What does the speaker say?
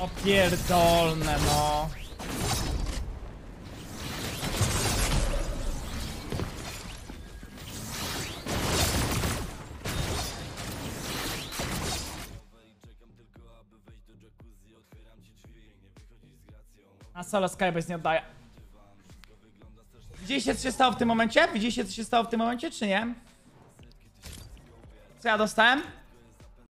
Opierdolne, no. A solo Skybase nie oddaje. Widzieliście, co się stało w tym momencie? Widzieliście, co się stało w tym momencie, czy nie? Co ja dostałem?